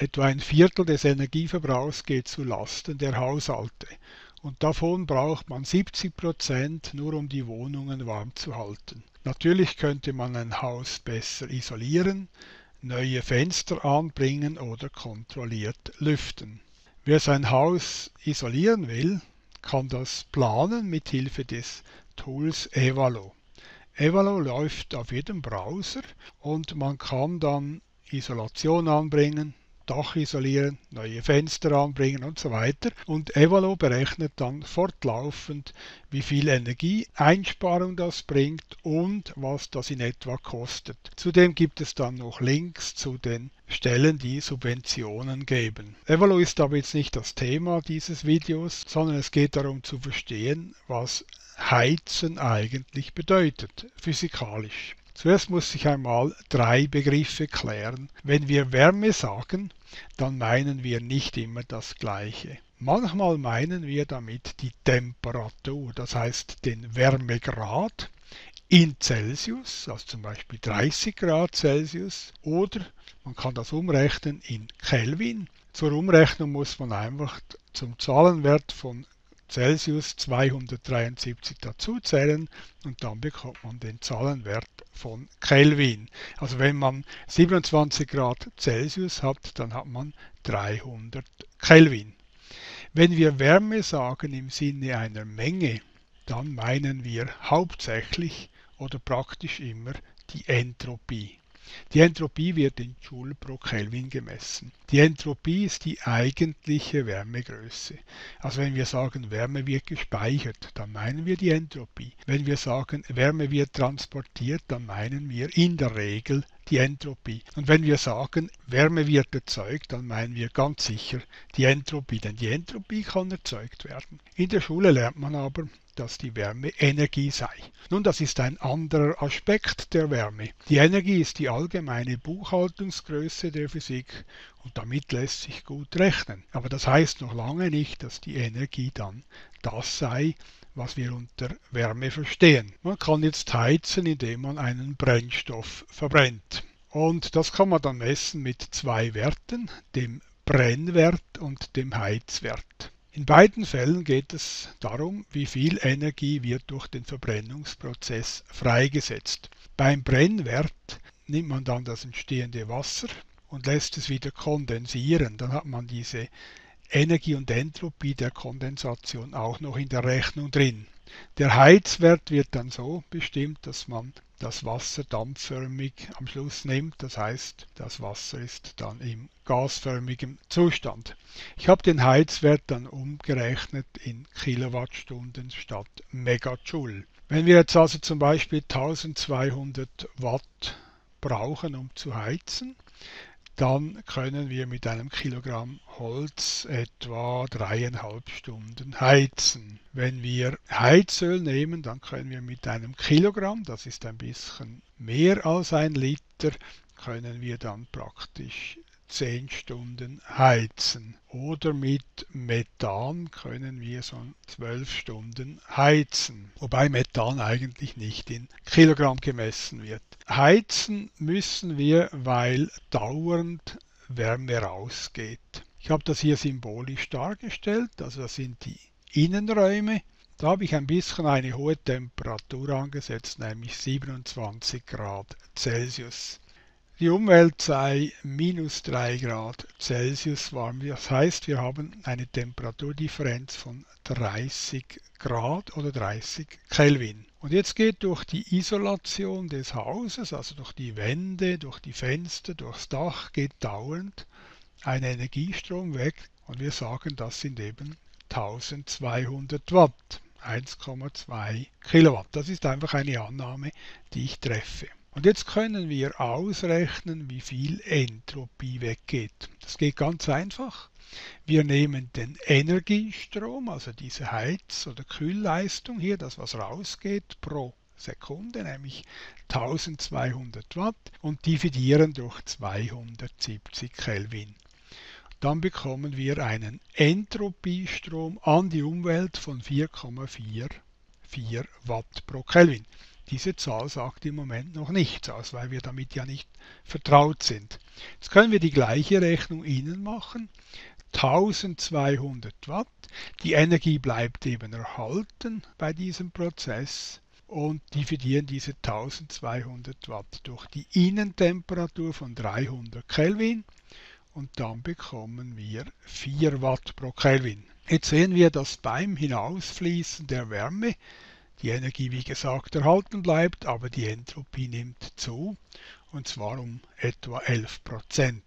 Etwa ein Viertel des Energieverbrauchs geht zu Lasten der Haushalte und davon braucht man 70% nur, um die Wohnungen warm zu halten. Natürlich könnte man ein Haus besser isolieren, neue Fenster anbringen oder kontrolliert lüften. Wer sein Haus isolieren will, kann das planen mit Hilfe des Tools Evalo. Evalo läuft auf jedem Browser und man kann dann Isolation anbringen, Dach isolieren, neue Fenster anbringen und so weiter. Und Evalo berechnet dann fortlaufend, wie viel Energieeinsparung das bringt und was das in etwa kostet. Zudem gibt es dann noch Links zu den Stellen, die Subventionen geben. Evalo ist aber jetzt nicht das Thema dieses Videos, sondern es geht darum zu verstehen, was Heizen eigentlich bedeutet, physikalisch. Zuerst muss ich einmal drei Begriffe klären. Wenn wir Wärme sagen, dann meinen wir nicht immer das Gleiche. Manchmal meinen wir damit die Temperatur, das heißt den Wärmegrad in Celsius, also zum Beispiel 30 Grad Celsius, oder man kann das umrechnen in Kelvin. Zur Umrechnung muss man einfach zum Zahlenwert von Celsius 273 dazuzählen und dann bekommt man den Zahlenwert von Kelvin. Also wenn man 27 Grad Celsius hat, dann hat man 300 Kelvin. Wenn wir Wärme sagen im Sinne einer Menge, dann meinen wir hauptsächlich oder praktisch immer die Entropie. Die Entropie wird in Joule pro Kelvin gemessen. Die Entropie ist die eigentliche Wärmegröße. Also wenn wir sagen, Wärme wird gespeichert, dann meinen wir die Entropie. Wenn wir sagen, Wärme wird transportiert, dann meinen wir in der Regel die Entropie. Und wenn wir sagen, Wärme wird erzeugt, dann meinen wir ganz sicher die Entropie, denn die Entropie kann erzeugt werden. In der Schule lernt man aber, dass die Wärme Energie sei. Nun, das ist ein anderer Aspekt der Wärme. Die Energie ist die allgemeine Buchhaltungsgröße der Physik und damit lässt sich gut rechnen. Aber das heißt noch lange nicht, dass die Energie dann das sei, was wir unter Wärme verstehen. Man kann jetzt heizen, indem man einen Brennstoff verbrennt. Und das kann man dann messen mit zwei Werten, dem Brennwert und dem Heizwert. In beiden Fällen geht es darum, wie viel Energie wird durch den Verbrennungsprozess freigesetzt. Beim Brennwert nimmt man dann das entstehende Wasser und lässt es wieder kondensieren. Dann hat man diese Energie und Entropie der Kondensation auch noch in der Rechnung drin. Der Heizwert wird dann so bestimmt, dass man das Wasser dampfförmig am Schluss nimmt. Das heißt, das Wasser ist dann im gasförmigen Zustand. Ich habe den Heizwert dann umgerechnet in Kilowattstunden statt Megajoule. Wenn wir jetzt also zum Beispiel 1200 Watt brauchen, um zu heizen, dann können wir mit einem Kilogramm Holz etwa 3,5 Stunden heizen. Wenn wir Heizöl nehmen, dann können wir mit einem Kilogramm, das ist ein bisschen mehr als ein Liter, können wir dann praktisch 10 Stunden heizen. Oder mit Methan können wir so 12 Stunden heizen, wobei Methan eigentlich nicht in Kilogramm gemessen wird. Heizen müssen wir, weil dauernd Wärme rausgeht. Ich habe das hier symbolisch dargestellt, also das sind die Innenräume. Da habe ich ein bisschen eine hohe Temperatur angesetzt, nämlich 27 Grad Celsius. Die Umwelt sei minus 3 Grad Celsius warm. Das heißt, wir haben eine Temperaturdifferenz von 30 Grad oder 30 Kelvin. Und jetzt geht durch die Isolation des Hauses, also durch die Wände, durch die Fenster, durchs Dach, geht dauernd ein Energiestrom weg. Und wir sagen, das sind eben 1200 Watt, 1,2 Kilowatt. Das ist einfach eine Annahme, die ich treffe. Und jetzt können wir ausrechnen, wie viel Entropie weggeht. Das geht ganz einfach. Wir nehmen den Energiestrom, also diese Heiz- oder Kühlleistung hier, das was rausgeht pro Sekunde, nämlich 1200 Watt, und dividieren durch 270 Kelvin. Dann bekommen wir einen Entropiestrom an die Umwelt von 4,44 Watt pro Kelvin. Diese Zahl sagt im Moment noch nichts aus, weil wir damit ja nicht vertraut sind. Jetzt können wir die gleiche Rechnung innen machen. 1200 Watt. Die Energie bleibt eben erhalten bei diesem Prozess und dividieren diese 1200 Watt durch die Innentemperatur von 300 Kelvin und dann bekommen wir 4 Watt pro Kelvin. Jetzt sehen wir, dass beim Hinausfließen der Wärme die Energie, wie gesagt, erhalten bleibt, aber die Entropie nimmt zu, und zwar um etwa 11%.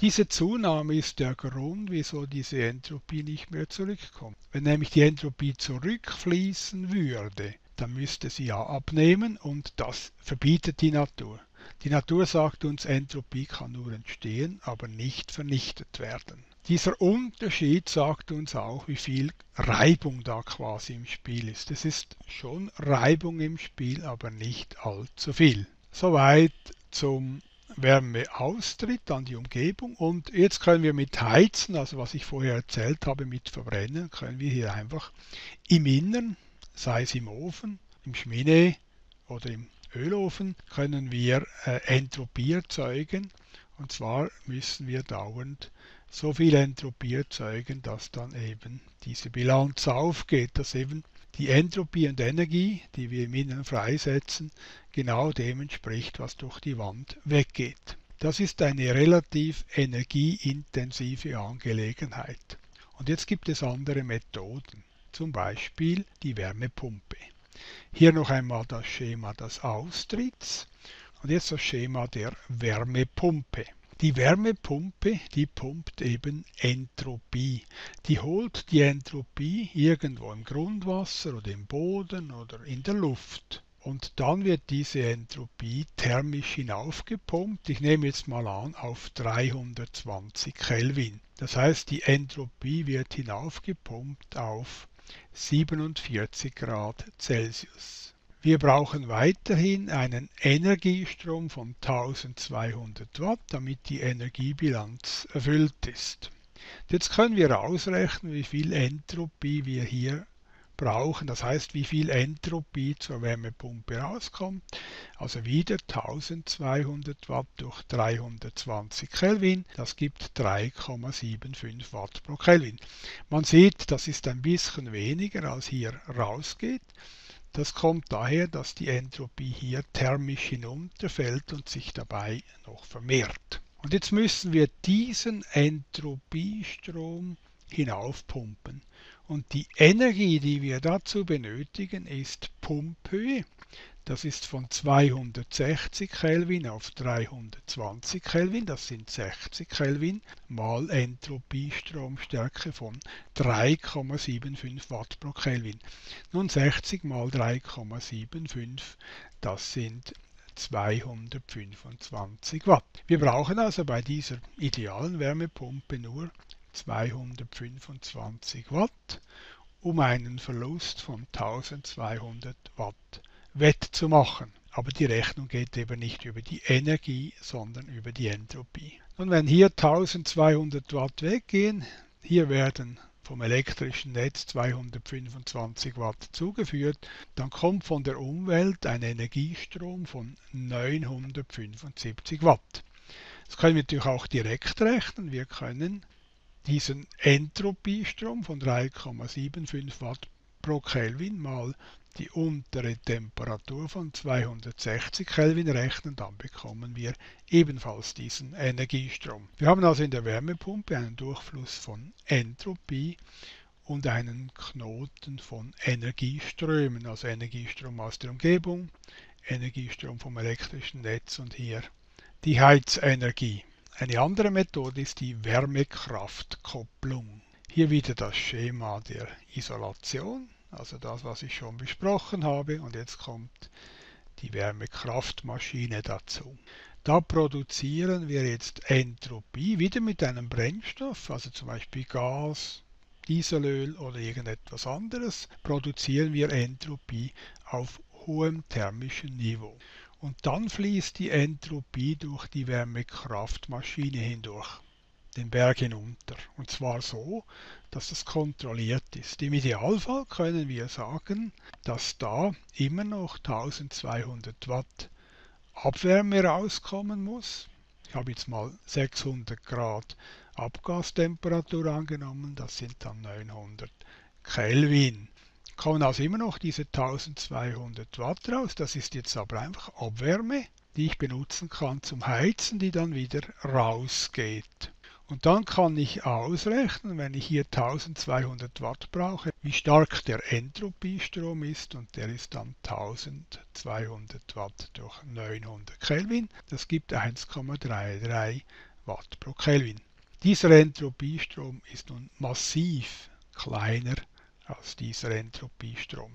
Diese Zunahme ist der Grund, wieso diese Entropie nicht mehr zurückkommt. Wenn nämlich die Entropie zurückfließen würde, dann müsste sie ja abnehmen und das verbietet die Natur. Die Natur sagt uns, Entropie kann nur entstehen, aber nicht vernichtet werden. Dieser Unterschied sagt uns auch, wie viel Reibung da quasi im Spiel ist. Es ist schon Reibung im Spiel, aber nicht allzu viel. Soweit zum Wärmeaustritt an die Umgebung. Und jetzt können wir mit Heizen, also was ich vorher erzählt habe, mit Verbrennen, können wir hier einfach im Innern, sei es im Ofen, im Schminee oder im Ölofen, können wir Entropie erzeugen. Und zwar müssen wir dauernd so viel Entropie erzeugen, dass dann eben diese Bilanz aufgeht, dass eben die Entropie und Energie, die wir im Inneren freisetzen, genau dem entspricht, was durch die Wand weggeht. Das ist eine relativ energieintensive Angelegenheit. Und jetzt gibt es andere Methoden, zum Beispiel die Wärmepumpe. Hier noch einmal das Schema des Austritts und jetzt das Schema der Wärmepumpe. Die Wärmepumpe, die pumpt eben Entropie. Die holt die Entropie irgendwo im Grundwasser oder im Boden oder in der Luft. Und dann wird diese Entropie thermisch hinaufgepumpt. Ich nehme jetzt mal an, auf 320 Kelvin. Das heißt, die Entropie wird hinaufgepumpt auf 47 Grad Celsius. Wir brauchen weiterhin einen Energiestrom von 1200 Watt, damit die Energiebilanz erfüllt ist. Jetzt können wir ausrechnen, wie viel Entropie wir hier brauchen, das heißt, wie viel Entropie zur Wärmepumpe rauskommt. Also wieder 1200 Watt durch 320 Kelvin, das gibt 3,75 Watt pro Kelvin. Man sieht, das ist ein bisschen weniger, als hier rausgeht. Das kommt daher, dass die Entropie hier thermisch hinunterfällt und sich dabei noch vermehrt. Und jetzt müssen wir diesen Entropiestrom hinaufpumpen. Und die Energie, die wir dazu benötigen, ist Pumphöhe. Das ist von 260 Kelvin auf 320 Kelvin, das sind 60 Kelvin, mal Entropiestromstärke von 3,75 Watt pro Kelvin. Nun 60 mal 3,75, das sind 225 Watt. Wir brauchen also bei dieser idealen Wärmepumpe nur 225 Watt, um einen Verlust von 1200 Watt wettzumachen. Aber die Rechnung geht eben nicht über die Energie, sondern über die Entropie. Und wenn hier 1200 Watt weggehen, hier werden vom elektrischen Netz 225 Watt zugeführt, dann kommt von der Umwelt ein Energiestrom von 975 Watt. Das können wir natürlich auch direkt rechnen. Wir können diesen Entropiestrom von 3,75 Watt pro Kelvin mal die untere Temperatur von 260 Kelvin rechnen, dann bekommen wir ebenfalls diesen Energiestrom. Wir haben also in der Wärmepumpe einen Durchfluss von Entropie und einen Knoten von Energieströmen, also Energiestrom aus der Umgebung, Energiestrom vom elektrischen Netz und hier die Heizenergie. Eine andere Methode ist die Wärmekraftkopplung. Hier wieder das Schema der Isolation. Also das, was ich schon besprochen habe. Und jetzt kommt die Wärmekraftmaschine dazu. Da produzieren wir jetzt Entropie, wieder mit einem Brennstoff, also zum Beispiel Gas, Dieselöl oder irgendetwas anderes, produzieren wir Entropie auf hohem thermischen Niveau. Und dann fließt die Entropie durch die Wärmekraftmaschine hindurch. den Berg hinunter. Und zwar so, dass das kontrolliert ist. Im Idealfall können wir sagen, dass da immer noch 1200 Watt Abwärme rauskommen muss. Ich habe jetzt mal 600 Grad Abgastemperatur angenommen, das sind dann 900 Kelvin. Kommen also immer noch diese 1200 Watt raus, das ist jetzt aber einfach Abwärme, die ich benutzen kann zum Heizen, die dann wieder rausgeht. Und dann kann ich ausrechnen, wenn ich hier 1200 Watt brauche, wie stark der Entropiestrom ist, und der ist dann 1200 Watt durch 900 Kelvin. Das gibt 1,33 Watt pro Kelvin. Dieser Entropiestrom ist nun massiv kleiner als dieser Entropiestrom.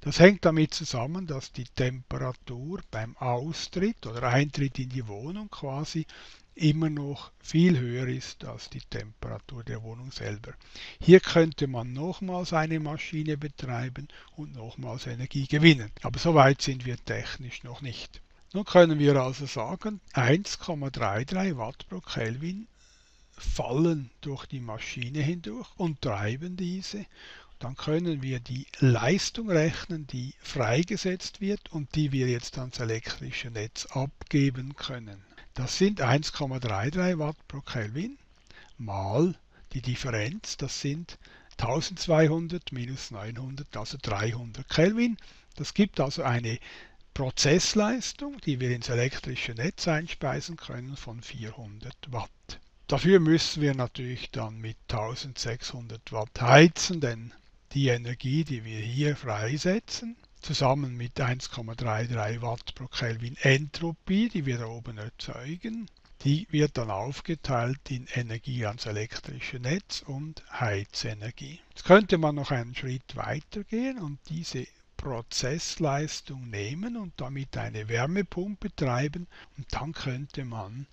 Das hängt damit zusammen, dass die Temperatur beim Austritt oder Eintritt in die Wohnung quasi immer noch viel höher ist als die Temperatur der Wohnung selber. Hier könnte man nochmals eine Maschine betreiben und nochmals Energie gewinnen. Aber so weit sind wir technisch noch nicht. Nun können wir also sagen, 1,33 Watt pro Kelvin fallen durch die Maschine hindurch und treiben diese. Dann können wir die Leistung rechnen, die freigesetzt wird und die wir jetzt ans elektrische Netz abgeben können. Das sind 1,33 Watt pro Kelvin mal die Differenz, das sind 1200 minus 900, also 300 Kelvin. Das gibt also eine Prozessleistung, die wir ins elektrische Netz einspeisen können, von 400 Watt. Dafür müssen wir natürlich dann mit 1600 Watt heizen, denn die Energie, die wir hier freisetzen, zusammen mit 1,33 Watt pro Kelvin Entropie, die wir da oben erzeugen, die wird dann aufgeteilt in Energie ans elektrische Netz und Heizenergie. Jetzt könnte man noch einen Schritt weiter gehen und diese Prozessleistung nehmen und damit eine Wärmepumpe treiben, und dann könnte man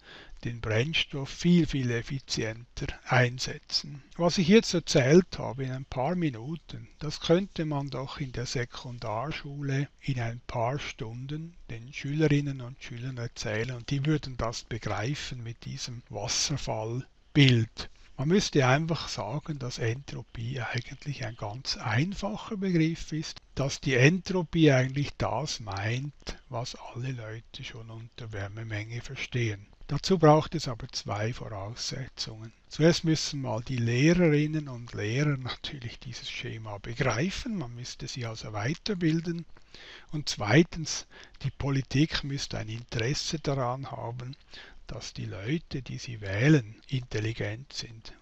den Brennstoff viel, viel effizienter einsetzen. Was ich jetzt erzählt habe in ein paar Minuten, das könnte man doch in der Sekundarschule in ein paar Stunden den Schülerinnen und Schülern erzählen, und die würden das begreifen mit diesem Wasserfallbild. Man müsste einfach sagen, dass Entropie eigentlich ein ganz einfacher Begriff ist, dass die Entropie eigentlich das meint, was alle Leute schon unter Wärmemenge verstehen. Dazu braucht es aber zwei Voraussetzungen. Zuerst müssen mal die Lehrerinnen und Lehrer natürlich dieses Schema begreifen, man müsste sie also weiterbilden. Und zweitens, die Politik müsste ein Interesse daran haben, dass die Leute, die sie wählen, intelligent sind.